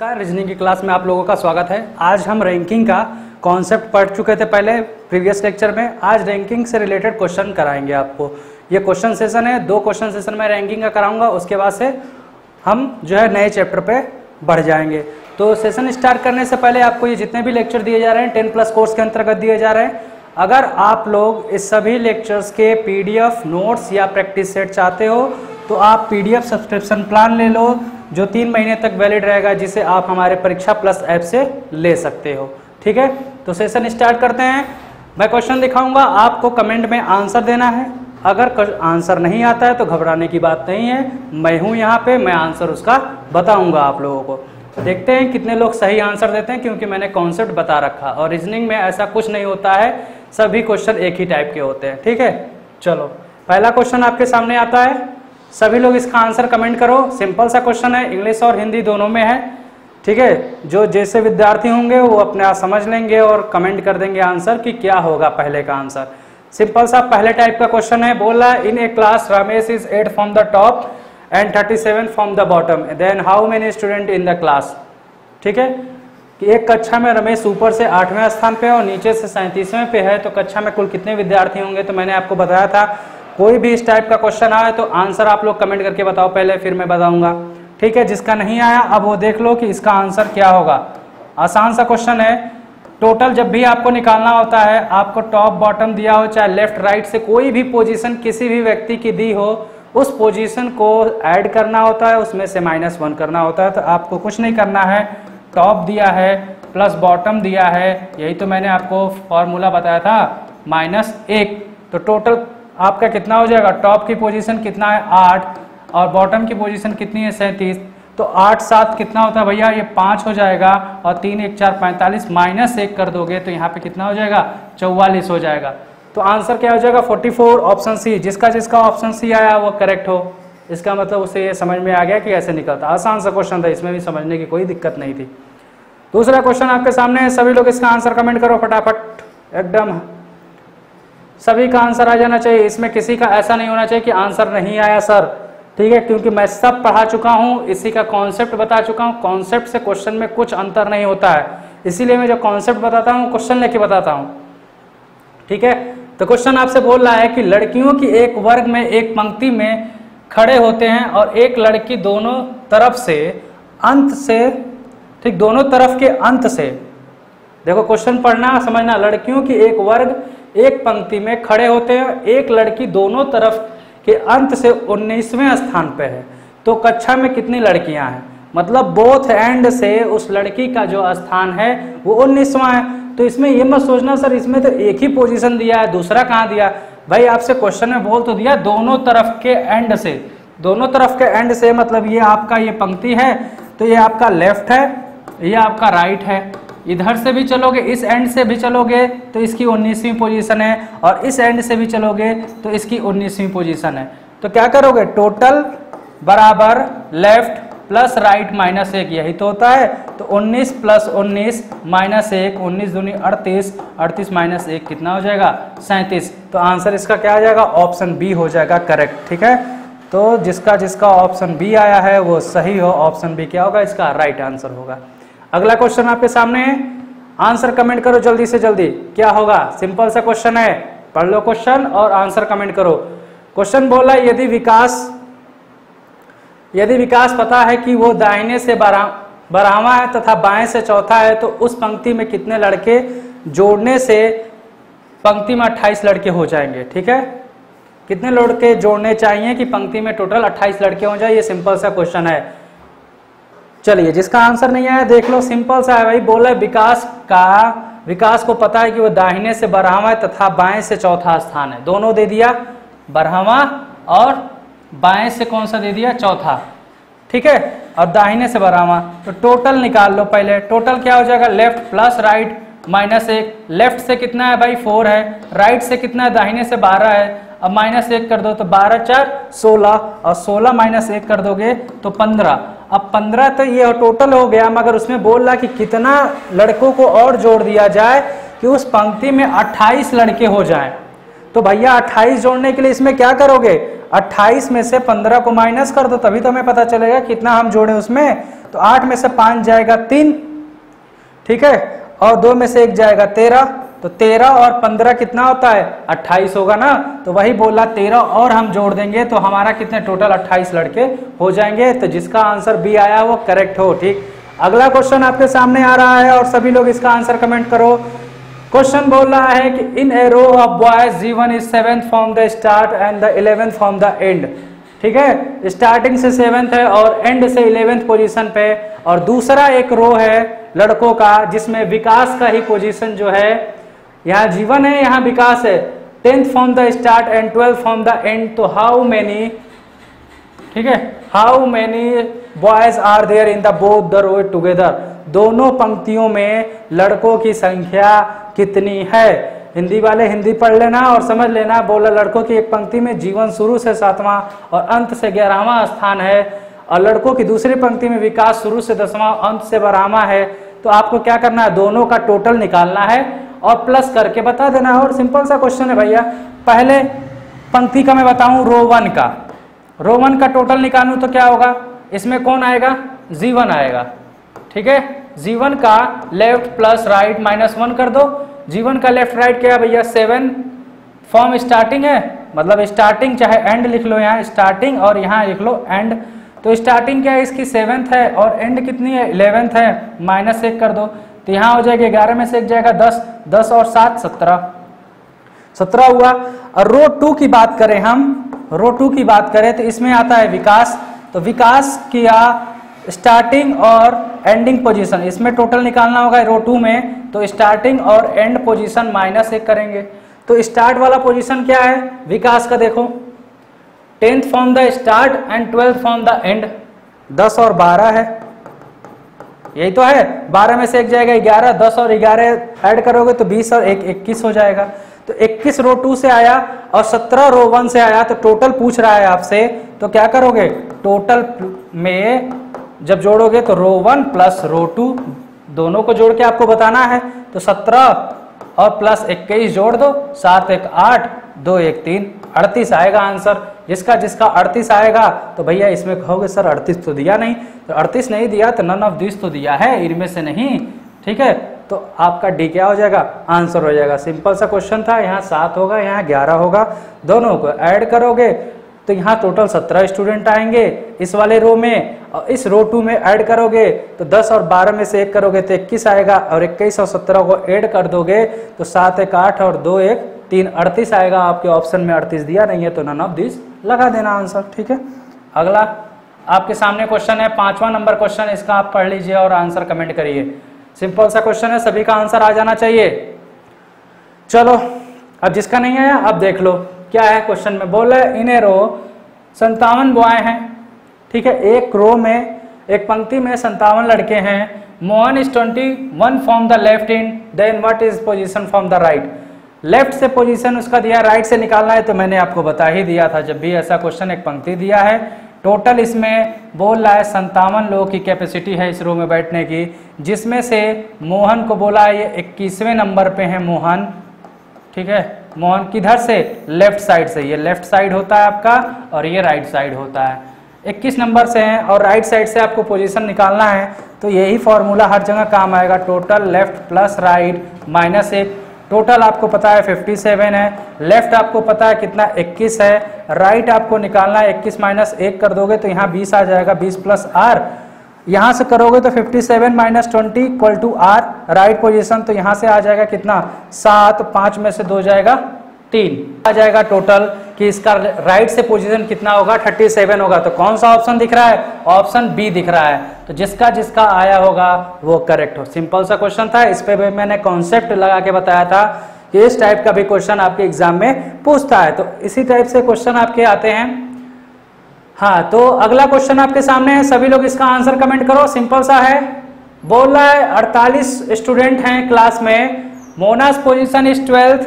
नमस्कार, रीजनिंग की क्लास में आप लोगों का स्वागत है। आज हम रैंकिंग का कॉन्सेप्ट पढ़ चुके थे पहले प्रीवियस लेक्चर में। आज रैंकिंग से रिलेटेड क्वेश्चन कराएंगे आपको। ये क्वेश्चन सेशन है, दो क्वेश्चन सेशन में रैंकिंग का कराऊंगा। उसके बाद से हम जो है नए चैप्टर पे बढ़ जाएंगे। तो सेशन स्टार्ट करने से पहले आपको ये जितने भी लेक्चर दिए जा रहे हैं 10+ कोर्स के अंतर्गत दिए जा रहे हैं। अगर आप लोग इस सभी लेक्चर्स के PDF नोट्स या प्रैक्टिस सेट चाहते हो तो आप PDF सब्सक्रिप्शन प्लान ले लो, जो 3 महीने तक वैलिड रहेगा, जिसे आप हमारे परीक्षा प्लस ऐप से ले सकते हो। ठीक है, तो सेशन स्टार्ट करते हैं। मैं क्वेश्चन दिखाऊंगा, आपको कमेंट में आंसर देना है। अगर आंसर नहीं आता है तो घबराने की बात नहीं है, मैं हूँ यहाँ पे, मैं आंसर उसका बताऊँगा आप लोगों को। देखते हैं कितने लोग सही आंसर देते हैं, क्योंकि मैंने कॉन्सेप्ट बता रखा और रीजनिंग में ऐसा कुछ नहीं होता है, सभी क्वेश्चन एक ही टाइप के होते हैं। ठीक है, चलो पहला क्वेश्चन आपके सामने आता है। सभी लोग इसका आंसर कमेंट करो। सिंपल सा क्वेश्चन है, इंग्लिश और हिंदी दोनों में है। ठीक है, जो जैसे विद्यार्थी होंगे वो अपने आप समझ लेंगे और कमेंट कर देंगे आंसर कि क्या होगा पहले का आंसर। सिंपल सा पहले टाइप का क्वेश्चन है। बोल रहा है, in a class Ramesh is 8 from the top and 37 from the bottom, then how many student in the class. ठीक है कि एक कक्षा में रमेश ऊपर से 8वें स्थान पे और नीचे से 37वें पे है, तो कक्षा में कुल कितने विद्यार्थी होंगे। तो मैंने आपको बताया था, कोई भी इस टाइप का क्वेश्चन आए तो आंसर आप लोग कमेंट करके बताओ पहले, फिर मैं बताऊंगा। ठीक है, जिसका नहीं आया अब वो देख लो कि इसका आंसर क्या होगा। आसान सा क्वेश्चन है। टोटल जब भी आपको निकालना होता है, आपको टॉप बॉटम दिया हो, चाहे लेफ्ट राइट से कोई भी पोजीशन किसी भी व्यक्ति की दी हो, उस पोजीशन को ऐड करना होता है, उसमें से -1 करना होता है। तो आपको कुछ नहीं करना है, टॉप दिया है प्लस बॉटम दिया है, यही तो मैंने आपको फॉर्मूला बताया था, -1। तो टोटल आपका कितना हो जाएगा, टॉप की पोजीशन कितना है 8 और बॉटम की पोजीशन कितनी है 37, तो 8×7 कितना होता है भैया, ये 5 हो जाएगा और 3×1 = 4, 45 -1 कर दोगे तो यहाँ पे कितना हो जाएगा 44 हो जाएगा। तो आंसर क्या हो जाएगा 44, ऑप्शन सी। जिसका ऑप्शन सी आया वो करेक्ट हो, इसका मतलब उसे ये समझ में आ गया कि ऐसे निकलता। आसान सा क्वेश्चन था, इसमें भी समझने की कोई दिक्कत नहीं थी। दूसरा क्वेश्चन आपके सामने है, सभी लोग इसका आंसर कमेंट करो फटाफट, एकदम सभी का आंसर आ जाना चाहिए। इसमें किसी का ऐसा नहीं होना चाहिए कि आंसर नहीं आया सर। ठीक है, क्योंकि मैं सब पढ़ा चुका हूँ, इसी का कॉन्सेप्ट बता चुका हूँ। कॉन्सेप्ट से क्वेश्चन में कुछ अंतर नहीं होता है, इसीलिए मैं जो कॉन्सेप्ट बताता हूँ क्वेश्चन लेके बताता हूँ। ठीक है, तो क्वेश्चन आपसे बोल रहा है कि लड़कियों की एक वर्ग में एक पंक्ति में खड़े होते हैं और एक लड़की दोनों तरफ से अंत से, ठीक, दोनों तरफ के अंत से, देखो क्वेश्चन पढ़ना समझना, लड़कियों की एक वर्ग एक पंक्ति में खड़े होते हैं, एक लड़की दोनों तरफ के अंत से 19वें स्थान पे है, तो कक्षा में कितनी लड़कियां हैं। मतलब बोथ एंड से उस लड़की का जो स्थान है वो 19वां है। तो इसमें ये मत सोचना सर इसमें तो एक ही पोजीशन दिया है, दूसरा कहाँ दिया। भाई आपसे क्वेश्चन में बोल तो दिया दोनों तरफ के एंड से, दोनों तरफ के एंड से मतलब ये आपका ये पंक्ति है, तो ये आपका लेफ्ट है, ये आपका राइट है। इधर से भी चलोगे, इस एंड से भी चलोगे तो इसकी 19वीं पोजीशन है, और इस एंड से भी चलोगे तो इसकी 19वीं पोजीशन है। तो क्या करोगे, टोटल बराबर लेफ्ट प्लस राइट -1, यही तो होता है। तो 19 + 19 - 1, 19×2 = 38, 38 - 1 कितना हो जाएगा 37। तो आंसर इसका क्या आ जाएगा, ऑप्शन बी हो जाएगा करेक्ट। ठीक है, तो जिसका ऑप्शन बी आया है वो सही हो, ऑप्शन बी क्या होगा, इसका राइट आंसर होगा। अगला क्वेश्चन आपके सामने है, आंसर कमेंट करो जल्दी से जल्दी क्या होगा। सिंपल सा क्वेश्चन है, पढ़ लो क्वेश्चन और आंसर कमेंट करो। क्वेश्चन बोला, यदि विकास पता है कि वो दाहिने से 12वां है तथा बाएं से 4था है, तो उस पंक्ति में कितने लड़के जोड़ने से पंक्ति में 28 लड़के हो जाएंगे। ठीक है, कितने लड़के जोड़ने चाहिए कि पंक्ति में टोटल 28 लड़के हो जाए, ये सिंपल सा क्वेश्चन है। चलिए, जिसका आंसर नहीं आया देख लो, सिंपल सा है भाई। बोला विकास को पता है कि वो दाहिने से 12वां है तथा बाएं से 4था स्थान है, दोनों दे दिया, 12वां और बाएं से कौन सा दे दिया 4था। ठीक है, और दाहिने से 12वां, तो टोटल निकाल लो पहले। टोटल क्या हो जाएगा, लेफ्ट प्लस राइट -1। लेफ्ट से कितना है भाई 4 है, राइट से कितना है, दाहिने से 12 है, अब -1 कर दो तो 12×4 = 16 और 16 -1 कर दोगे तो 15। अब 15 तो ये टोटल हो गया, मगर उसमें बोल रहा कि कितना लड़कों को और जोड़ दिया जाए कि उस पंक्ति में 28 लड़के हो जाए। तो भैया 28 जोड़ने के लिए इसमें क्या करोगे, 28 में से 15 को माइनस कर दो, तभी तो हमें पता चलेगा कितना हम जोड़े उसमें। तो 8 में से 5 जाएगा 3, ठीक है, और 2 में से 1 जाएगा 13, तो 13 और 15 कितना होता है 28 होगा ना। तो वही बोला 13 और हम जोड़ देंगे तो हमारा कितने टोटल 28 लड़के हो जाएंगे। तो जिसका आंसर बी आया वो करेक्ट हो। ठीक, अगला क्वेश्चन आपके सामने आ रहा है और सभी लोग इसका आंसर कमेंट करो। क्वेश्चन बोल रहा है कि in a row of boys Jeevan is 7th from the start and the 11th from the end. ठीक है, स्टार्टिंग से 7th है और एंड से 11th पोजीशन पे, और दूसरा एक रो है लड़कों का जिसमें विकास का ही पोजीशन जो है, यहाँ जीवन है यहाँ विकास है, 10th from the start and 12th from the end. तो हाउ मेनी, ठीक है, how many boys are there in the both the row together. दोनों पंक्तियों में लड़कों की संख्या कितनी है। हिंदी वाले हिंदी पढ़ लेना और समझ लेना। बोला लड़कों की एक पंक्ति में जीवन शुरू से 7वां और अंत से 11वां स्थान है, और लड़कों की दूसरी पंक्ति में विकास शुरू से 10वां अंत से 12वां है। तो आपको क्या करना है, दोनों का टोटल निकालना है और प्लस करके बता देना है। और सिंपल सा क्वेश्चन है भैया। पहले पंक्ति का मैं बताऊँ, रो 1 का, रो 1 का टोटल निकालूँ तो क्या होगा, इसमें कौन आएगा, जीवन आएगा। ठीक है, जीवन का लेफ्ट प्लस राइट -1 कर दो। जीवन का लेफ्ट राइट क्या है भैया, 7 फॉर्म स्टार्टिंग है, मतलब स्टार्टिंग चाहे एंड लिख लो, यहाँ स्टार्टिंग और यहाँ लिख लो एंड। तो स्टार्टिंग क्या है इसकी 7th है और एंड कितनी है 11th है, -1 कर दो। तो यहाँ हो जाएगा 11 में से 1 जाएगा 10 और 7 17 हुआ। और रो 2 की बात करें हम, रो 2 की बात करें तो इसमें आता है विकास। तो विकास किया स्टार्टिंग और एंडिंग पोजीशन, इसमें टोटल निकालना होगा रो 2 में। तो स्टार्टिंग और एंड पोजीशन -1 करेंगे। तो स्टार्ट वाला पोजीशन क्या है विकास का, देखो 10th from the start and 12th from the end, 10 और 12 है, यही तो है, 12 में से 1 जाएगा 11, 10 और 11 ऐड करोगे तो 20 और 1 21 हो जाएगा। तो 21 रो 2 से आया और 17 रो 1 से आया। तो टोटल पूछ रहा है आपसे, तो क्या करोगे, टोटल में जब जोड़ोगे तो रो 1 प्लस रो 2 दोनों को जोड़ के आपको बताना है। तो 17 और प्लस 21 जोड़ दो, 7 × 1 8, 2 × 1 3, 38 आएगा आंसर। जिसका 38 आएगा तो भैया इसमें कहोगे सर 38 तो दिया नहीं, तो 38 नहीं दिया तो नन ऑफ दिस तो दिया है, इनमें से नहीं। ठीक है, तो आपका डी क्या हो जाएगा, आंसर हो जाएगा। सिंपल सा क्वेश्चन था, यहाँ 7 होगा यहाँ 11 होगा, दोनों को ऐड करोगे तो यहाँ टोटल 17 स्टूडेंट आएंगे इस वाले रो में, और इस रो 2 में ऐड करोगे तो 10 और 12 में से 1 करोगे तो 21 आएगा, और 21 और 17 को ऐड कर दोगे तो 7 × 1 8 और 2 × 1 3, 38 आएगा। आपके ऑप्शन में 38 दिया नहीं है तो नन ऑफ दिस लगा देना आंसर। ठीक है, अगला आपके सामने क्वेश्चन है 5वां नंबर क्वेश्चन, इसका आप पढ़ लीजिए और आंसर कमेंट करिए। सिंपल सा क्वेश्चन है, सभी का आंसर आ जाना चाहिए। चलो अब जिसका नहीं आया अब देख लो क्या है क्वेश्चन में। बोला इन ए रो 57 बॉय हैं, ठीक है, एक रो में एक पंक्ति में 57 लड़के हैं। Mohan is 21 from the left in, then what is position from the right. Left से पोजीशन उसका दिया, राइट से निकालना है। तो मैंने आपको बता ही दिया था जब भी ऐसा क्वेश्चन एक पंक्ति दिया है। टोटल इसमें बोल रहा है 57 लोगों की कैपेसिटी है इस रो में बैठने की, जिसमें से मोहन को बोला है ये 21वें नंबर पे है मोहन। ठीक है, मोहन किधर से, लेफ्ट साइड से, ये लेफ्ट साइड होता है आपका और ये राइट साइड होता है। 21 नंबर से हैं और राइट साइड से आपको पोजीशन निकालना है। तो यही फॉर्मूला हर जगह काम आएगा, total left plus right -1। Total आपको पता है 57 है, लेफ्ट आपको पता है कितना 21 है, राइट आपको निकालना है। 21 - 1 कर दोगे तो यहाँ 20 आ जाएगा, 20 + r। यहाँ से करोगे तो 57 - 20 = r, राइट पोजीशन। तो यहाँ से आ जाएगा कितना 7, 5 में से 2 जाएगा 3 आ जाएगा टोटल। कि इसका राइट से पोजीशन कितना होगा 37 होगा। तो कौन सा ऑप्शन दिख रहा है, ऑप्शन बी दिख रहा है। तो जिसका आया होगा वो करेक्ट हो। सिंपल सा क्वेश्चन था, इस पर मैंने कॉन्सेप्ट लगा के बताया था कि इस टाइप का भी क्वेश्चन आपके एग्जाम में पूछता है। तो इसी टाइप से क्वेश्चन आपके आते हैं। हाँ, तो अगला क्वेश्चन आपके सामने है, सभी लोग इसका आंसर कमेंट करो। सिंपल सा है, बोल रहा है 48 स्टूडेंट हैं क्लास में। Mona's position is 12th।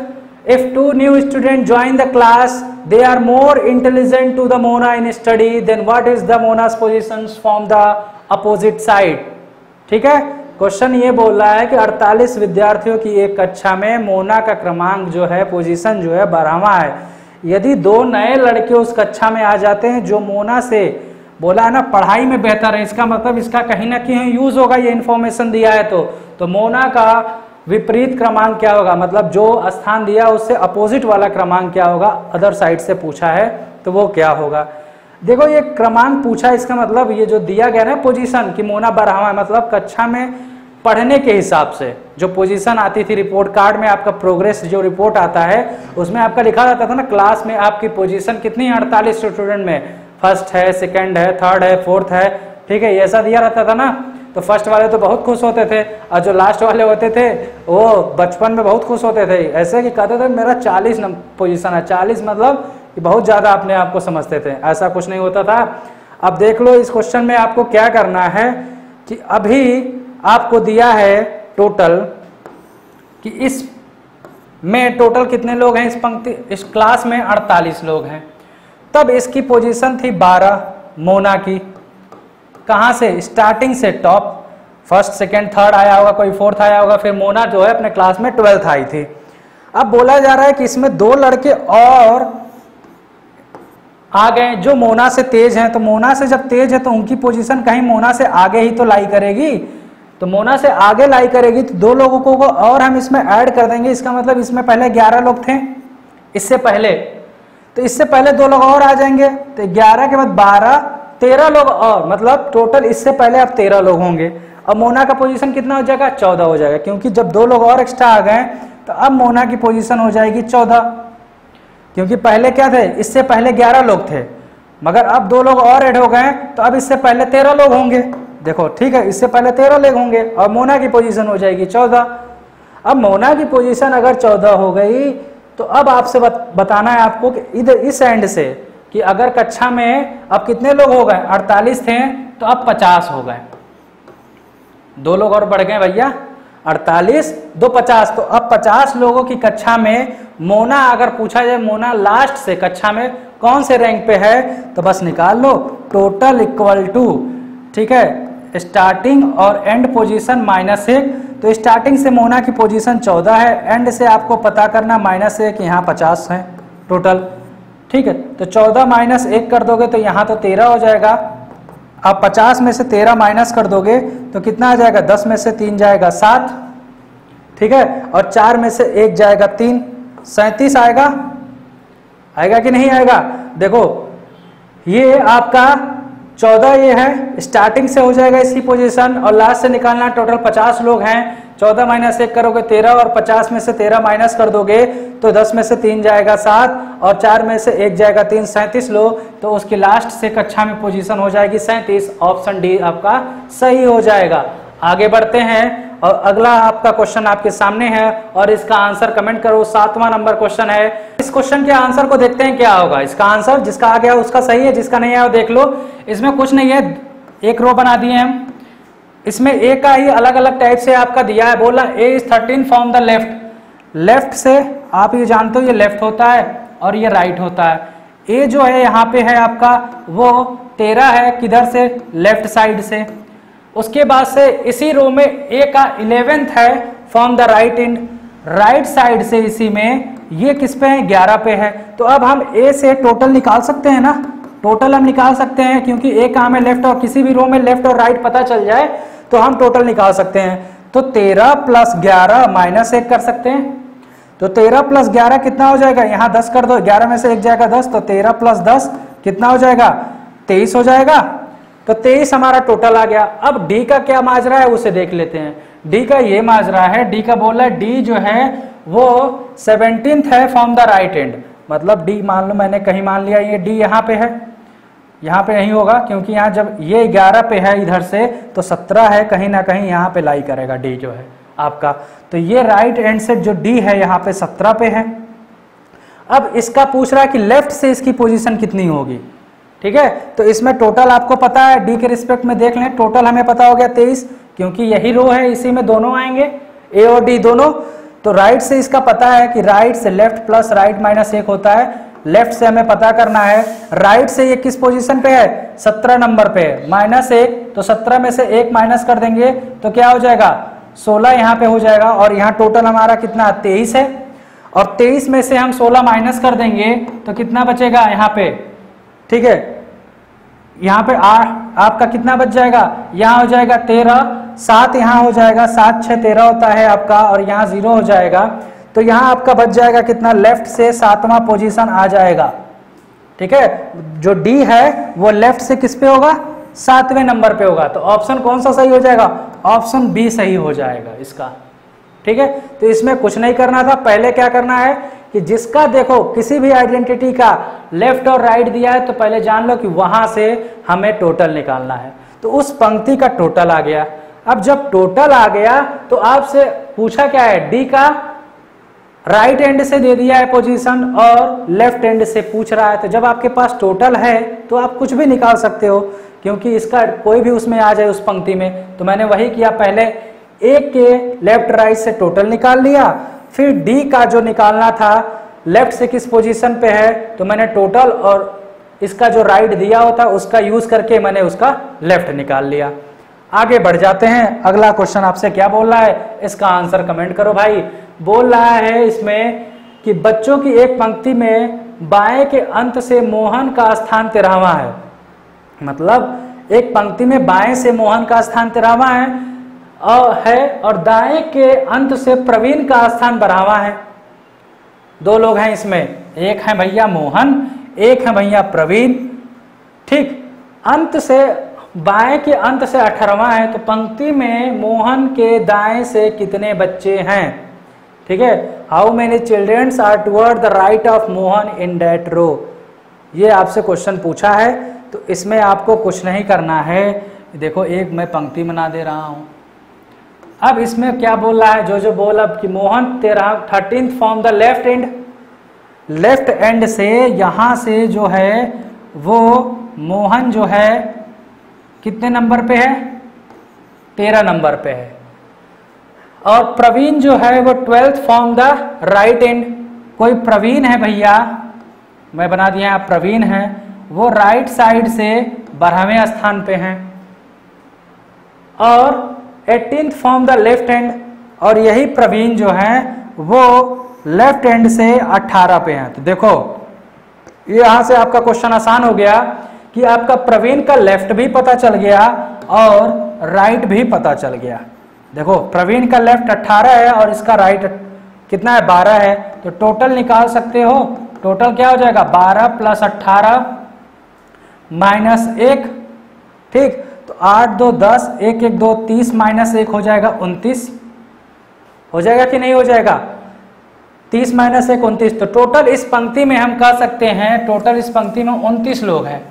If 2 new student join the class, they are more intelligent to the Mona in study, then what is the Mona's position from the opposite side. ठीक है, क्वेश्चन ये बोल रहा है कि 48 विद्यार्थियों की एक कक्षा में मोना का क्रमांक जो है पोजीशन जो है 12वां है। यदि दो नए लड़के उस कक्षा में आ जाते हैं जो मोना से बोला है ना पढ़ाई में बेहतर है, इसका मतलब इसका कहीं ना कहीं यूज होगा, ये इन्फॉर्मेशन दिया है तो मोना का विपरीत क्रमांक क्या होगा, मतलब जो स्थान दिया उससे अपोजिट वाला क्रमांक क्या होगा, अदर साइड से पूछा है तो वो क्या होगा। देखो ये क्रमांक पूछा, इसका मतलब ये जो दिया गया ना पोजीशन कि मोना 12वां है, मतलब कक्षा में पढ़ने के हिसाब से जो पोजीशन आती थी रिपोर्ट कार्ड में, आपका प्रोग्रेस जो रिपोर्ट आता है उसमें आपका लिखा जाता था ना क्लास में आपकी पोजीशन कितनी 48 स्टूडेंट में फर्स्ट है, सेकेंड है, थर्ड है, फोर्थ है, ठीक है, ऐसा दिया रहता था ना। तो फर्स्ट वाले तो बहुत खुश होते थे और जो लास्ट वाले होते थे वो बचपन में बहुत खुश होते थे, ऐसे कि कहते थे मेरा 40 नंबर पोजीशन है, 40 मतलब कि बहुत ज़्यादा अपने आप को समझते थे, ऐसा कुछ नहीं होता था। अब देख लो इस क्वेश्चन में आपको क्या करना है कि अभी आपको दिया है टोटल कि इस में टोटल कितने लोग हैं, इस पंक्ति इस क्लास में 48 लोग हैं। तब इसकी पोजीशन थी 12 मोना की, कहाँ से स्टार्टिंग से टॉप फर्स्ट सेकंड थर्ड आया होगा, कोई फोर्थ आया होगा, फिर मोना जो है अपने क्लास में 12th आई थी। अब बोला जा रहा है कि इसमें दो लड़के और आ गए जो मोना से तेज हैं, तो मोना से जब तेज है तो उनकी पोजीशन कहीं मोना से आगे ही तो लाई करेगी, तो मोना से आगे लाई करेगी, तो दो लोगों को और हम इसमें ऐड कर देंगे, इसका मतलब इसमें पहले 11 लोग थे इससे पहले, तो इससे पहले दो लोग और आ जाएंगे, तो 11 के बाद 12, 13 लोग और, मतलब टोटल इससे पहले अब 13 लोग होंगे। अब मोना का पोजीशन कितना हो जाएगा, 14 हो जाएगा, क्योंकि जब दो लोग और एक्स्ट्रा आ गए तो अब मोना की पोजीशन हो जाएगी 14, क्योंकि पहले क्या थे, इससे पहले 11 लोग थे मगर अब दो लोग और ऐड हो गए तो अब इससे पहले 13 लोग होंगे। देखो ठीक है, इससे पहले 13 लोग होंगे और मोना की पोजीशन हो जाएगी 14। अब मोना की पोजीशन अगर 14 हो गई तो अब आपसे बताना है आपको कि इधर इस एंड से कि अगर कक्षा में अब कितने लोग हो गए, 48 थे तो अब 50 हो गए, दो लोग और बढ़ गए भैया, 48 दो 50, तो अब 50 लोगों की कक्षा में मोना अगर पूछा जाए मोना लास्ट से कक्षा में कौन से रैंक पे है तो बस निकाल लो टोटल इक्वल टू, ठीक है, स्टार्टिंग और एंड पोजीशन -1। तो स्टार्टिंग से मोना की पोजीशन 14 है, एंड से आपको पता करना -1, यहाँ 50 है टोटल, ठीक है, तो 14 - 1 कर दोगे तो यहाँ तो 13 हो जाएगा। आप 50 में से 13 माइनस कर दोगे तो कितना आ जाएगा, 10 में से 3 जाएगा 7, ठीक है, और 4 में से 1 जाएगा 3, 37 आएगा, आएगा कि नहीं आएगा। देखो ये आपका 14 ये है, स्टार्टिंग से हो जाएगा इसकी पोजीशन और लास्ट से निकालना, टोटल 50 लोग हैं, 14 - 1 करोगे 13 और 50 में से 13 माइनस कर दोगे तो 10 में से 3 जाएगा 7 और 4 में से 1 जाएगा 3, 37 लोग, तो उसकी लास्ट से कक्षा में पोजीशन हो जाएगी 37। ऑप्शन डी आपका सही हो जाएगा। आगे बढ़ते हैं और अगला आपका क्वेश्चन आपके सामने है और इसका आंसर कमेंट करो। 7वां नंबर क्वेश्चन है, इस क्वेश्चन के आंसर को देखते हैं क्या होगा। इसका आंसर जिसका आ गया उसका सही है, जिसका नहीं आया वो देख लो। इसमें कुछ नहीं है, एक रो बना दिए हम, इसमें ए का ही अलग अलग टाइप से आपका दिया है। बोला A is 13 from the left, left से आप ये जानते हो ये लेफ्ट होता है और ये राइट होता है। ए जो है यहाँ पे है आपका वो 13 है, किधर से, लेफ्ट साइड से। उसके बाद से इसी रो में ए का 11th है from the right end, right side से इसी में ये किस पे है, 11 पे है। तो अब हम ए से टोटल निकाल सकते हैं ना, टोटल हम निकाल सकते हैं क्योंकि ए का हमें लेफ्ट और किसी भी रो में लेफ्ट और राइट पता चल जाए तो हम टोटल निकाल सकते हैं। तो 13 + 11 - 1 कर सकते हैं, तो 13 + 11 कितना हो जाएगा, यहाँ 10 कर दो, 11 में से 1 जाएगा 10, तो 13 + 10 कितना हो जाएगा, 23 हो जाएगा। तो 23 हमारा टोटल आ गया। अब डी का क्या माजरा है उसे देख लेते हैं। डी का ये माजरा है, डी का बोला डी जो है वो 17th है फ्रॉम द राइट एंड, मतलब डी मान लो मैंने कहीं मान लिया, ये डी यहाँ पे है, यहाँ पे नहीं होगा क्योंकि यहाँ जब ये 11 पे है इधर से तो 17 है, कहीं ना कहीं यहाँ पे लाई करेगा डी जो है आपका। तो ये राइट एंड से जो डी है यहाँ पे 17 पे है। अब इसका पूछ रहा है कि लेफ्ट से इसकी पोजीशन कितनी होगी, ठीक है, तो इसमें टोटल आपको पता है डी के रिस्पेक्ट में देख लें, टोटल हमें पता हो गया 23 क्योंकि यही रो है, इसी में दोनों आएंगे ए और डी दोनों। तो राइट से इसका पता है कि राइट से लेफ्ट प्लस राइट -1 होता है, लेफ्ट से हमें पता करना है, राइट से ये किस पोजीशन पे है, 17 नंबर पे है। -1 तो 17 में से 1 माइनस कर देंगे तो क्या हो जाएगा, 16 यहाँ पे हो जाएगा। और यहाँ टोटल हमारा कितना 23 है, और 23 में से हम 16 माइनस कर देंगे तो कितना बचेगा यहाँ पे, ठीक है, यहाँ पे 8 आपका कितना बच जाएगा, यहाँ हो जाएगा 13, 7 यहाँ हो जाएगा, 7×6=13 होता है आपका, और यहाँ 0 हो जाएगा। तो यहाँ आपका बच जाएगा कितना, लेफ्ट से 7वां पोजीशन आ जाएगा, ठीक है। जो डी है वो लेफ्ट से किस पे होगा, 7वें नंबर पे होगा। तो ऑप्शन कौन सा सही हो जाएगा, ऑप्शन बी सही हो जाएगा इसका, ठीक है। तो इसमें कुछ नहीं करना था, पहले क्या करना है कि जिसका देखो किसी भी आइडेंटिटी का लेफ्ट और राइट दिया है तो पहले जान लो कि वहां से हमें टोटल निकालना है। तो उस पंक्ति का टोटल आ गया। अब जब टोटल आ गया तो आपसे पूछा क्या है, डी का राइट एंड से दे दिया है पोजीशन और लेफ्ट एंड से पूछ रहा है। तो जब आपके पास टोटल है तो आप कुछ भी निकाल सकते हो, क्योंकि इसका कोई भी उसमें आ जाए उस पंक्ति में। तो मैंने वही किया, पहले एक के लेफ्ट राइट से टोटल निकाल लिया, फिर डी का जो निकालना था लेफ्ट से किस पोजीशन पे है तो मैंने टोटल और इसका जो राइट दिया होता उसका यूज करके मैंने उसका लेफ्ट निकाल लिया। आगे बढ़ जाते हैं। अगला क्वेश्चन आपसे क्या बोल रहा है, इसका आंसर कमेंट करो भाई। बोल रहा है इसमें कि बच्चों की एक पंक्ति में बाएं के अंत से मोहन का स्थान 13वां है। मतलब एक पंक्ति में बाएं से मोहन का स्थान 13वां है और दाएं के अंत से प्रवीण का स्थान 12वां है। दो लोग हैं इसमें, एक है भैया मोहन, एक है भैया प्रवीण, ठीक। अंत से बाएं के अंत से 18वां है। तो पंक्ति में मोहन के दाएं से कितने बच्चे हैं, ठीक है, how many childrens are toward the right of Mohan in that row, ये आपसे क्वेश्चन पूछा है। तो इसमें आपको कुछ नहीं करना है, देखो एक मैं पंक्ति बना दे रहा हूँ। अब इसमें क्या बोल रहा है, जो बोल अब कि Mohan 13 from the left end से, यहाँ से जो है वो मोहन जो है कितने नंबर पे है, 13 नंबर पे है। और प्रवीण जो है वो 12th from the right end, कोई प्रवीण है भैया, मैं बना दिया आप प्रवीण है, वो राइट साइड से 12वें स्थान पे हैं। और 18th from the left end, और यही प्रवीण जो है वो लेफ्ट एंड से 18 पे हैं। तो देखो यहाँ से आपका क्वेश्चन आसान हो गया कि आपका प्रवीण का लेफ्ट भी पता चल गया और राइट भी पता चल गया। देखो प्रवीण का लेफ्ट 18 है और इसका राइट कितना है, 12 है। तो टोटल निकाल सकते हो, टोटल क्या हो जाएगा, 12 + 18 - 1, ठीक। तो 8×2 = 10, 1×1 = 2, 30 - 1 हो जाएगा 29, हो जाएगा कि नहीं हो जाएगा, 30 - 1 29। तो टोटल इस पंक्ति में हम कह सकते हैं, टोटल इस पंक्ति में 29 लोग हैं।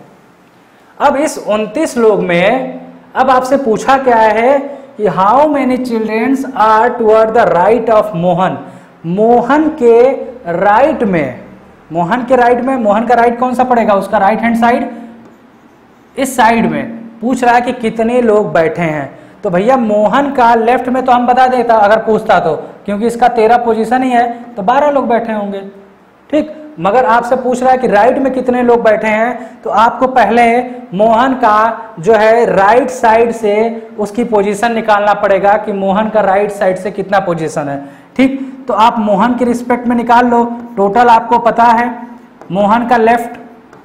अब इस 29 लोग में अब आपसे पूछा क्या है कि how many childrens are toward the right of Mohan, Mohan के राइट में मोहन का राइट कौन सा पड़ेगा, उसका राइट हैंड साइड, इस साइड में पूछ रहा है कि कितने लोग बैठे हैं। तो भैया मोहन का लेफ्ट में तो हम बता देता अगर पूछता तो, क्योंकि इसका 13 पोजीशन ही है तो 12 लोग बैठे होंगे, ठीक। मगर आपसे पूछ रहा है कि राइट में कितने लोग बैठे हैं, तो आपको पहले मोहन का जो है राइट साइड से उसकी पोजीशन निकालना पड़ेगा कि मोहन का राइट साइड से कितना पोजीशन है, ठीक। तो आप मोहन के रिस्पेक्ट में निकाल लो, टोटल आपको पता है मोहन का लेफ्ट,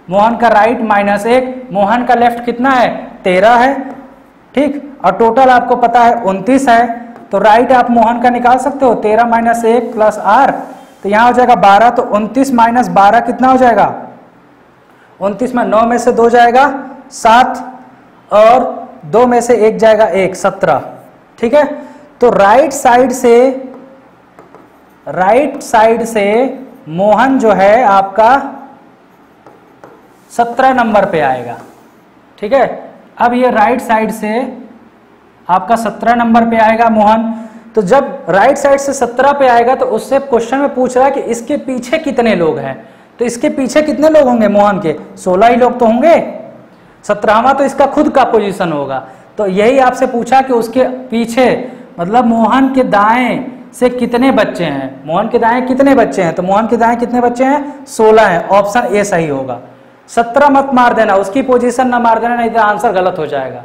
मोहन का राइट -1, मोहन का लेफ्ट कितना है 13 है, ठीक। और टोटल आपको पता है 29 है। तो राइट आप मोहन का निकाल सकते हो, 13 - 1 + r, तो यहाँ हो जाएगा 12। तो 29 - 12 कितना हो जाएगा, 29 में 9 में से 2 जाएगा 7 और 2 में से 1 जाएगा 1, 17, ठीक है। तो राइट साइड से मोहन जो है आपका 17 नंबर पे आएगा, ठीक है। अब ये राइट साइड से आपका 17 नंबर पे आएगा मोहन। तो जब राइट साइड से 17 पे आएगा तो उससे क्वेश्चन में पूछ रहा है कि इसके पीछे कितने लोग हैं। तो इसके पीछे कितने लोग होंगे, मोहन के 16 ही लोग तो होंगे, 17वां तो इसका खुद का पोजीशन होगा। तो यही आपसे पूछा कि उसके पीछे मतलब मोहन के दाएं से कितने बच्चे हैं, मोहन के दाएं कितने बच्चे हैं, तो मोहन के दाएं कितने बच्चे हैं 16 हैं, ऑप्शन ए सही होगा। 17 मत मार देना, उसकी पोजीशन ना मार देना, नहीं तो आंसर गलत हो जाएगा।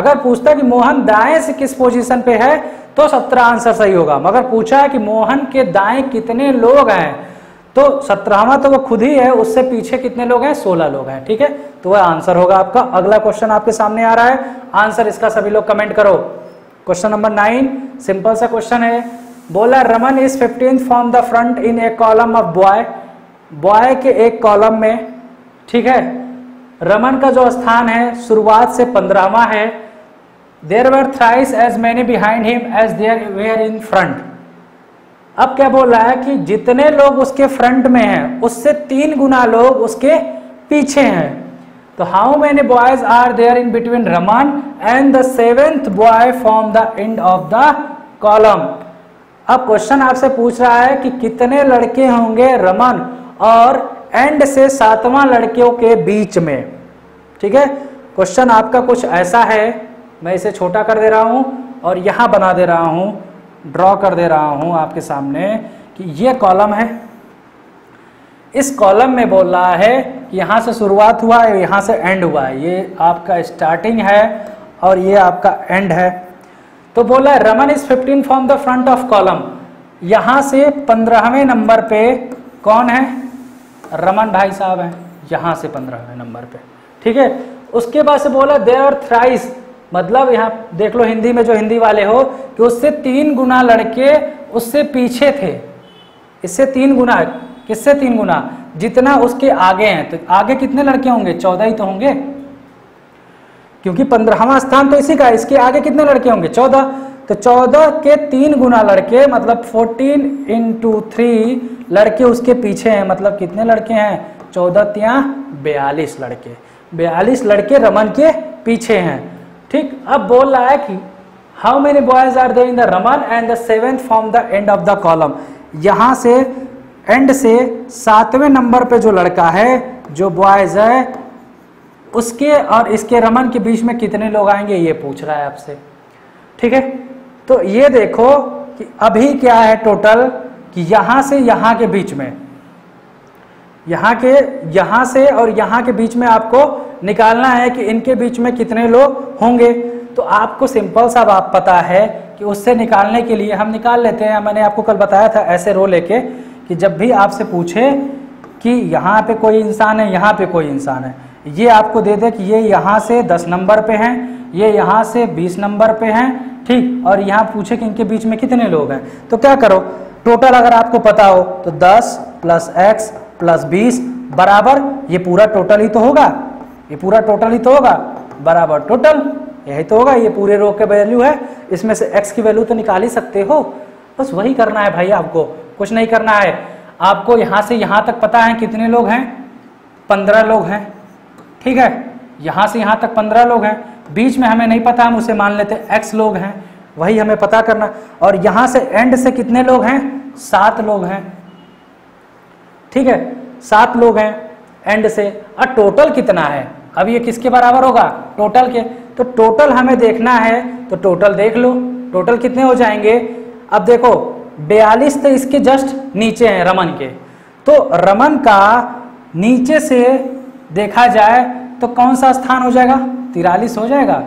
अगर पूछता कि मोहन दाएं से किस पोजीशन पे है तो 17 आंसर सही होगा, मगर पूछा है कि मोहन के दाएं कितने लोग हैं तो 17वां तो वो खुद ही है, उससे पीछे कितने लोग हैं 16 लोग हैं, ठीक है, तो वह आंसर होगा आपका। अगला क्वेश्चन आपके सामने आ रहा है, आंसर इसका सभी लोग कमेंट करो। क्वेश्चन नंबर 9 सिंपल सा क्वेश्चन है, बोला Raman is 15th from the front in a column of boy, boy के एक कॉलम में, ठीक है, रमन का जो स्थान है शुरुआत से 15वां है। There were thrice as many behind him as there were in front. अब क्या बोल रहा है कि जितने लोग उसके फ्रंट में हैं उससे 3 गुना लोग उसके पीछे हैं। तो how many boys are there in between Raman and the 7th boy from the end of the column. अब क्वेश्चन आपसे पूछ रहा है कि कितने लड़के होंगे रमन और एंड से 7वां लड़कियों के बीच में, ठीक है। क्वेश्चन आपका कुछ ऐसा है, मैं इसे छोटा कर दे रहा हूं और यहां बना दे रहा हूं, ड्रॉ कर दे रहा हूं आपके सामने कि ये कॉलम है, इस कॉलम में बोल रहा है कि यहाँ से शुरुआत हुआ है यहाँ से एंड हुआ है, ये आपका स्टार्टिंग है और ये आपका एंड है। तो बोला Raman is 15 from the front of column, यहाँ से 15वें नंबर पे कौन है, रमन भाई साहब हैं, यहाँ से 15वें नंबर पे, ठीक है। उसके बाद से बोला देयर थ्राइस, मतलब यहाँ देख लो हिंदी में जो हिंदी वाले हो कि उससे 3 गुना लड़के उससे पीछे थे, इससे 3 गुना, किससे 3 गुना, जितना उसके आगे हैं। तो आगे कितने लड़के होंगे 14 ही तो होंगे, क्योंकि 15वां स्थान तो इसी का, इसके आगे कितने लड़के होंगे 14, तो 14 के 3 गुना लड़के, मतलब 14 × 3 लड़के उसके पीछे हैं, मतलब कितने लड़के हैं 14 × 42 लड़के, 42 लड़के रमन के पीछे हैं, ठीक। अब बोल रहा है कि how many boys are there in the Raman and the 7th from the end of the column, यहाँ से एंड से 7वें नंबर पे जो लड़का है जो बॉयज है उसके और इसके रमन के बीच में कितने लोग आएंगे ये पूछ रहा है आपसे, ठीक है। तो ये देखो कि अभी क्या है टोटल कि यहाँ से यहाँ के बीच में, यहाँ के यहाँ से और यहाँ के बीच में आपको निकालना है कि इनके बीच में कितने लोग होंगे। तो आपको सिंपल सा बात पता है कि उससे निकालने के लिए हम निकाल लेते हैं, मैंने आपको कल बताया था ऐसे रो लेके कि जब भी आपसे पूछे कि यहाँ पे कोई इंसान है यहाँ पे कोई इंसान है, ये आपको दे दे कि ये यहाँ से 10 नंबर पे हैं, ये यहाँ से 20 नंबर पे हैं, ठीक, और यहाँ पूछे कि इनके बीच में कितने लोग हैं, तो क्या करो टोटल अगर आपको पता हो तो 10 + x + 20 बराबर ये पूरा टोटल ही तो होगा, ये पूरा टोटल ही तो होगा, बराबर टोटल यही तो होगा, ये पूरे रो के वैल्यू है, इसमें से x की वैल्यू तो निकाल ही सकते हो, बस वही करना है भाई, आपको कुछ नहीं करना है। आपको यहाँ से यहाँ तक पता है कितने लोग हैं 15 लोग हैं, ठीक है, यहाँ से यहाँ तक 15 लोग हैं, बीच में हमें नहीं पता, हम उसे मान लेते हैं x लोग हैं, वही हमें पता करना। और यहाँ से एंड से कितने लोग हैं 7 लोग हैं, ठीक है, 7 लोग हैं एंड से, और टोटल कितना है, अब ये किसके बराबर होगा टोटल के, तो टोटल हमें देखना है, तो टोटल देख लो टोटल कितने हो जाएंगे। अब देखो 42 तो इसके जस्ट नीचे हैं रमन के, तो रमन का नीचे से देखा जाए तो कौन सा स्थान हो जाएगा 43 हो जाएगा,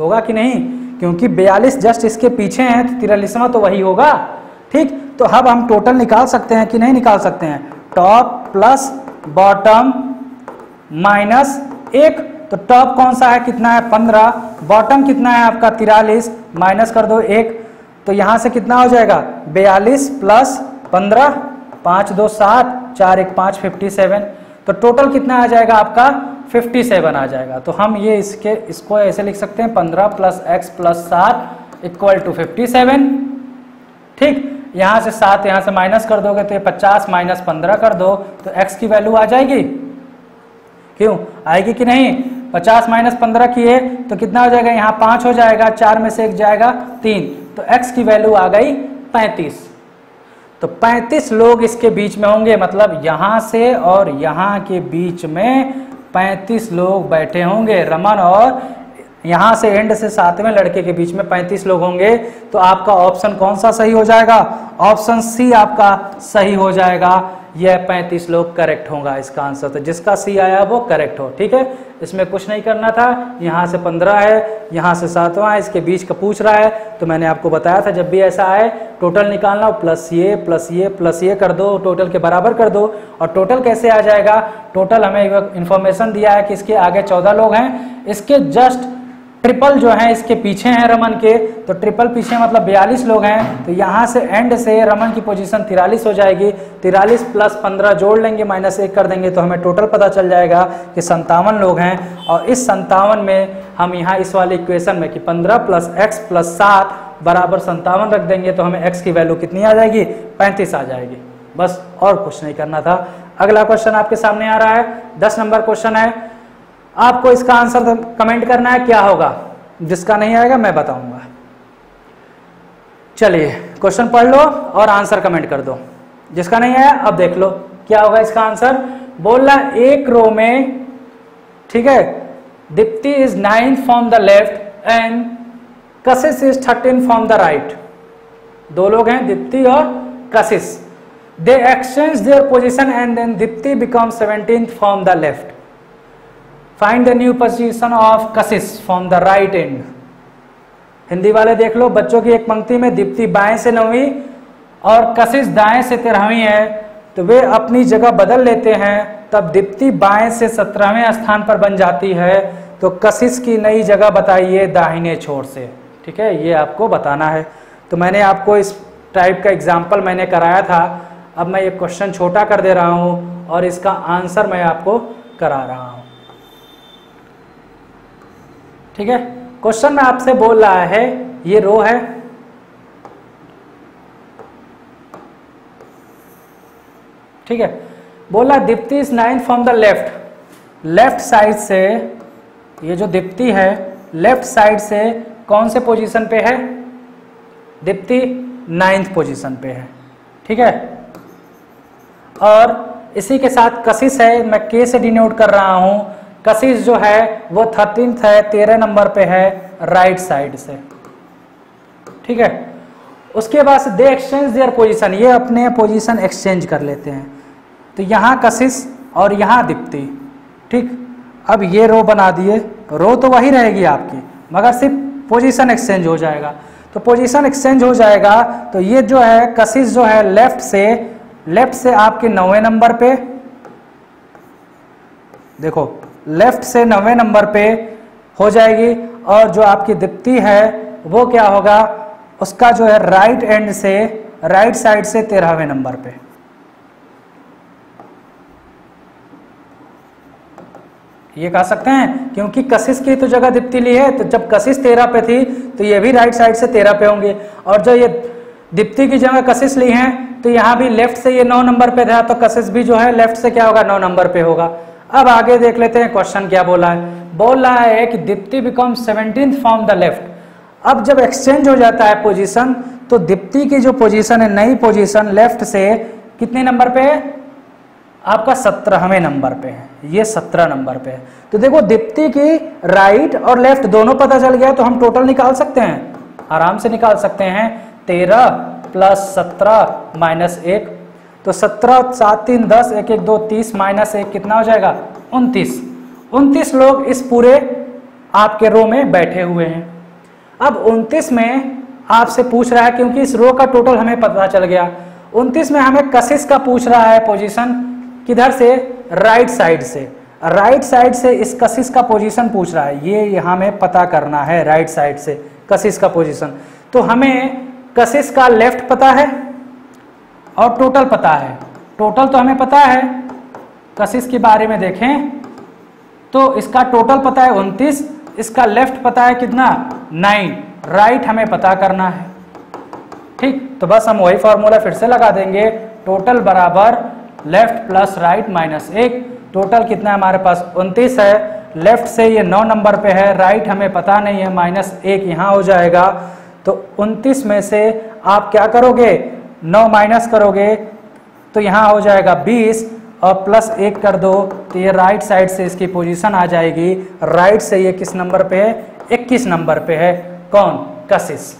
होगा कि नहीं, क्योंकि 42 जस्ट इसके पीछे हैं तो 43वां तो वही होगा, ठीक। तो अब हम टोटल निकाल सकते हैं कि नहीं निकाल सकते हैं, टॉप प्लस बॉटम माइनस 1, तो टॉप कौन सा है कितना है 15, बॉटम कितना है आपका 43, माइनस कर दो 1, तो यहाँ से कितना हो जाएगा 42 + 15, 5 × 2 = 7, 4 × 1 = 57, तो टोटल कितना आ जाएगा आपका 57 आ जाएगा। तो हम ये इसके इसको ऐसे लिख सकते हैं 15 + x + 7 = 57, ठीक, यहाँ से 7 यहाँ से माइनस कर दोगे तो ये 50 - 15 कर दो तो x की वैल्यू आ जाएगी, क्यों आएगी कि नहीं, 50 - 15 किए तो कितना हो जाएगा, यहाँ 5 हो जाएगा, 4 में से 1 जाएगा 3, तो x की वैल्यू आ गई 35, तो 35 लोग इसके बीच में होंगे, मतलब यहाँ से और यहाँ के बीच में 35 लोग बैठे होंगे रमन और यहाँ से एंड से सातवें लड़के के बीच में 35 लोग होंगे, तो आपका ऑप्शन कौन सा सही हो जाएगा? ऑप्शन सी आपका सही हो जाएगा, यह 35 लोग करेक्ट होगा इसका आंसर। तो जिसका सी आया वो करेक्ट हो, ठीक है। इसमें कुछ नहीं करना था, यहाँ से 15 है, यहाँ से 7वां है, इसके बीच का पूछ रहा है। तो मैंने आपको बताया था जब भी ऐसा आए टोटल निकालना, प्लस ये कर दो, टोटल के बराबर कर दो। और टोटल कैसे आ जाएगा? टोटल हमें इन्फॉर्मेशन दिया है कि इसके आगे 14 लोग हैं, इसके जस्ट ट्रिपल जो है इसके पीछे हैं रमन के, तो ट्रिपल पीछे मतलब 42 लोग हैं। तो यहाँ से एंड से रमन की पोजीशन 43 हो जाएगी, 43 प्लस 15 जोड़ लेंगे, माइनस 1 कर देंगे, तो हमें टोटल पता चल जाएगा कि 57 लोग हैं। और इस 57 में हम यहाँ इस वाले इक्वेशन में कि 15 प्लस एक्स प्लस 7 बराबर 57 रख देंगे, तो हमें एक्स की वैल्यू कितनी आ जाएगी? 35 आ जाएगी, बस और कुछ नहीं करना था। अगला क्वेश्चन आपके सामने आ रहा है, 10 नंबर क्वेश्चन है, आपको इसका आंसर कमेंट करना है क्या होगा, जिसका नहीं आएगा मैं बताऊंगा। चलिए क्वेश्चन पढ़ लो और आंसर कमेंट कर दो, जिसका नहीं आया अब देख लो क्या होगा इसका आंसर। बोल रहा एक रो में, ठीक है, Deepti is 9 from the left end Kashish is 13 from the right. दो लोग हैं दीप्ति और Kashish, they exchange their position and then Deepti become 17 from the left. Find the new position of Kashish from the right end. Hindi वाले देख लो, बच्चों की एक पंक्ति में दीप्ति बाएं से 9वीं और कशिश दाएं से 13वीं है, तो वे अपनी जगह बदल लेते हैं, तब दीप्ति बाएं से 17वें स्थान पर बन जाती है। तो कशिश की नई जगह बताइए दाहिने छोर से, ठीक है, ये आपको बताना है। तो मैंने आपको इस टाइप का एग्जाम्पल मैंने कराया था, अब मैं ये क्वेश्चन छोटा कर दे रहा हूँ और इसका आंसर मैं आपको करा रहा हूँ, ठीक है। क्वेश्चन में आपसे बोल रहा है ये रो है, ठीक है, बोला Deepti is 9 from the left, left side से ये जो दीप्ति है लेफ्ट साइड से कौन से पोजीशन पे है? दीप्ति 9th पोजीशन पे है, ठीक है। और इसी के साथ कशिश है, मैं के से डिनोट कर रहा हूं, कशिश जो है वो 13th है, 13 नंबर पे है राइट साइड से, ठीक है। उसके बाद दे एक्सचेंज देयर पोजीशन, ये अपने पोजीशन एक्सचेंज कर लेते हैं, तो यहाँ कशिश और यहाँ दीप्ति, ठीक। अब ये रो बना दिए, रो तो वही रहेगी आपकी, मगर सिर्फ पोजीशन एक्सचेंज हो जाएगा। तो पोजीशन एक्सचेंज हो जाएगा, तो ये जो है कशिश जो है लेफ्ट से आपके 9वें नंबर पे, देखो लेफ्ट से 9वें नंबर पे हो जाएगी, और जो आपकी दीप्ति है वो क्या होगा, उसका जो है राइट एंड से राइट साइड से 13वें नंबर पे, ये कह सकते हैं, क्योंकि कशिश की तो जगह दीप्ति ली है, तो जब कशिश 13 पे थी तो ये भी राइट साइड से 13 पे होंगे, और जो ये दीप्ति की जगह कशिश ली है तो यहाँ भी लेफ्ट से ये 9 नंबर पे था, तो कशिश भी जो है लेफ्ट से क्या होगा, 9 नंबर पे होगा। अब आगे देख लेते हैं क्वेश्चन क्या बोला है। बोल रहा है कि Deepti become 17 from the left. अब जब एक्सचेंज हो जाता है पोजीशन, तो दीप्ति की जो पोजीशन है नई पोजीशन लेफ्ट से कितने नंबर पे है? आपका 17वें नंबर पे है, ये 17 नंबर पे है। तो देखो दीप्ति की राइट और लेफ्ट दोनों पता चल गया, तो हम टोटल निकाल सकते हैं, आराम से निकाल सकते हैं, 13 प्लस 17 माइनस 1, तो 17 7 3 10 1 1 2 30 माइनस 1 कितना हो जाएगा? 29 लोग इस पूरे आपके रो में बैठे हुए हैं। अब 29 में आपसे पूछ रहा है, क्योंकि इस रो का टोटल हमें पता चल गया, 29 में हमें कशिश का पूछ रहा है पोजीशन किधर से? राइट साइड से। राइट साइड से इस कशिश का पोजीशन पूछ रहा है, ये हमें पता करना है राइट साइड से कशिश का पोजीशन। तो हमें कशिश का लेफ्ट पता है और टोटल पता है, टोटल तो हमें पता है, कशिश के बारे में देखें तो इसका टोटल पता है 29, इसका लेफ्ट पता है कितना? 9, राइट हमें पता करना है, ठीक। तो बस हम वही फॉर्मूला फिर से लगा देंगे, टोटल बराबर left plus right minus 1। Total कितना है हमारे पास? 29 है, लेफ्ट से ये 9 नंबर पे है, राइट हमें पता नहीं है, माइनस 1 यहाँ हो जाएगा। तो 29 में से आप क्या करोगे, 9 माइनस करोगे, तो यहाँ हो जाएगा 20 और प्लस 1 कर दो, तो ये राइट साइड से इसकी पोजीशन आ जाएगी। राइट से ये किस नंबर पे है? 21 नंबर पे है कौन, कशिश।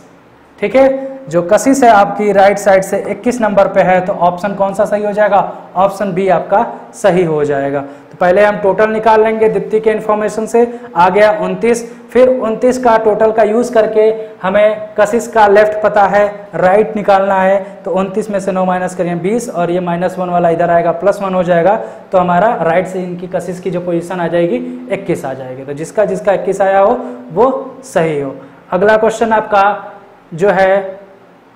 ठीक है, जो कशिश है आपकी राइट साइड से 21 नंबर पे है, तो ऑप्शन कौन सा सही हो जाएगा, ऑप्शन बी आपका सही हो जाएगा। तो पहले हम टोटल निकाल लेंगे दीप्ति के इन्फॉर्मेशन से, आ गया 29, फिर 29 का टोटल का यूज करके हमें कशिश का लेफ्ट पता है, राइट निकालना है, तो 29 में से 9 माइनस करें 20 और ये -1 वाला इधर आएगा +1 हो जाएगा, तो हमारा राइट से इनकी कशिश की जो पोजीशन आ जाएगी 21 आ जाएगी। तो जिसका जिसका 21 आया हो वो सही हो। अगला क्वेश्चन आपका जो है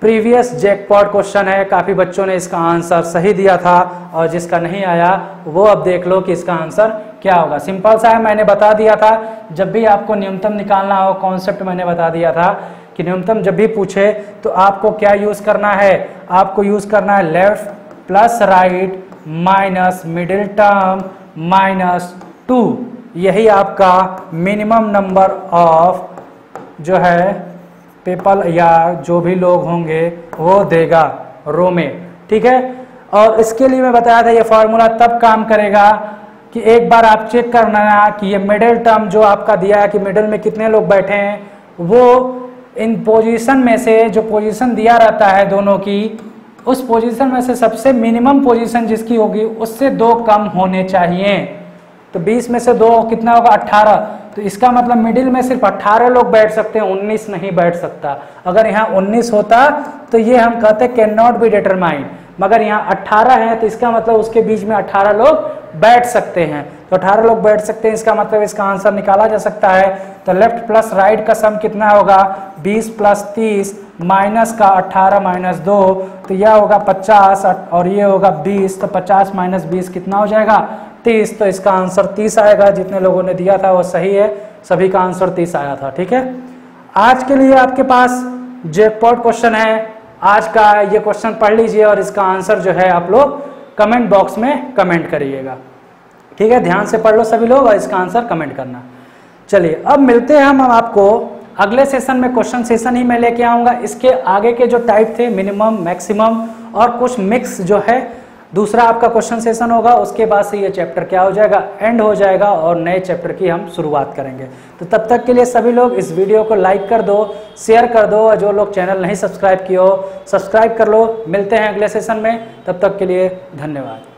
प्रीवियस जैकपॉट क्वेश्चन है, काफ़ी बच्चों ने इसका आंसर सही दिया था और जिसका नहीं आया वो अब देख लो कि इसका आंसर क्या होगा। सिंपल सा है, मैंने बता दिया था जब भी आपको न्यूनतम निकालना हो, कॉन्सेप्ट मैंने बता दिया था कि न्यूनतम जब भी पूछे तो आपको क्या यूज़ करना है, आपको यूज़ करना है left plus right minus middle term minus 2, यही आपका मिनिमम नंबर ऑफ जो है पीपल या जो भी लोग होंगे वो देगा रो में। ठीक है, और इसके लिए मैं बताया था ये फार्मूला तब काम करेगा कि एक बार आप चेक करना कि ये मिडिल टर्म जो आपका दिया है कि मिडिल में कितने लोग बैठे हैं, वो इन पोजीशन में से जो पोजीशन दिया रहता है दोनों की, उस पोजीशन में से सबसे मिनिमम पोजीशन जिसकी होगी उससे 2 कम होने चाहिए। तो 20 में से 2 कितना होगा, 18, तो इसका मतलब मिडिल में सिर्फ 18 लोग बैठ सकते हैं, 19 नहीं बैठ सकता। अगर यहाँ 19 होता तो ये हम कहते कैन नॉट बी डिटरमाइंड, मगर यहाँ 18 है तो इसका मतलब उसके बीच में 18 लोग बैठ सकते हैं, तो 18 लोग बैठ सकते हैं, इसका मतलब इसका आंसर निकाला जा सकता है। तो लेफ्ट प्लस राइट का सम कितना होगा, 20 + 30 माइनस का 18 - 2, तो यह होगा 50 और ये होगा 20, तो 50 - 20 कितना हो जाएगा, 30, तो इसका आंसर 30 आएगा। जितने लोगों ने दिया था वो सही है, सभी का आंसर 30 आया था। ठीक है, आज के लिए आपके पास जैकपॉट क्वेश्चन है, आज का ये क्वेश्चन पढ़ लीजिए और इसका आंसर जो है आप लोग कमेंट बॉक्स में कमेंट करिएगा। ठीक है, ध्यान से पढ़ लो सभी लोग और इसका आंसर कमेंट करना। चलिए अब मिलते हैं हम आपको अगले सेशन में, क्वेश्चन सेशन ही मैं लेके आऊँगा। इसके आगे के जो टाइप थे मिनिमम मैक्सिमम और कुछ मिक्स जो है, दूसरा आपका क्वेश्चन सेशन होगा, उसके बाद से ये चैप्टर क्या हो जाएगा, एंड हो जाएगा और नए चैप्टर की हम शुरुआत करेंगे। तो तब तक के लिए सभी लोग इस वीडियो को लाइक कर दो, शेयर कर दो और जो लोग चैनल नहीं सब्सक्राइब किए हो सब्सक्राइब कर लो। मिलते हैं अगले सेशन में, तब तक के लिए धन्यवाद।